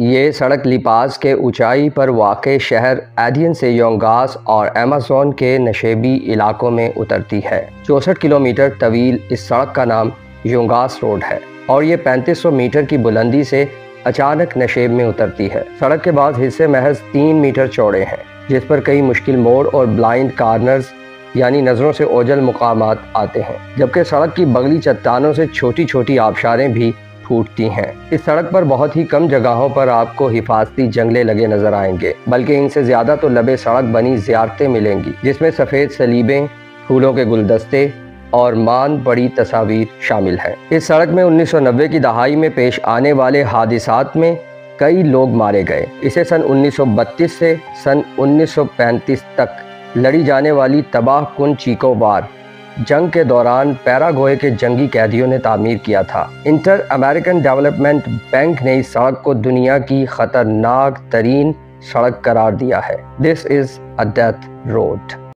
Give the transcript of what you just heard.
ये सड़क लिपास के ऊंचाई पर वाक़े शहर एडियन से योंगास और अमेज़न के नशेबी इलाकों में उतरती है। 64 किलोमीटर तवील इस सड़क का नाम युंगास रोड है और ये 3500 मीटर की बुलंदी से अचानक नशेब में उतरती है। सड़क के बाद हिस्से महज 3 मीटर चौड़े हैं, जिस पर कई मुश्किल मोड़ और ब्लाइंड कार्नर्स यानी नज़रों से ओझल मुकामात आते हैं, जबकि सड़क की बगली चट्टानों से छोटी छोटी आबशारें भी फूटती हैं। इस सड़क पर बहुत ही कम जगहों पर आपको हिफाजती जंगले लगे नजर आएंगे, बल्कि इनसे ज़्यादा तो लबे सड़क बनी ज़ियारतें मिलेंगी, जिसमें सफ़ेद सलीबें, फूलों के गुलदस्ते और मान बड़ी तस्वीर शामिल हैं। इस सड़क में 1990 की दहाई में पेश आने वाले हादिसात में कई लोग मारे गए। इसे सन 1932 से सन 1935 तक लड़ी जाने वाली तबाह कुन चीको वार जंग के दौरान पैराग्वे के जंगी कैदियों ने तामीर किया था। इंटर अमेरिकन डेवलपमेंट बैंक ने इस सड़क को दुनिया की ख़तरनाक तरीन सड़क करार दिया है। This is a death road.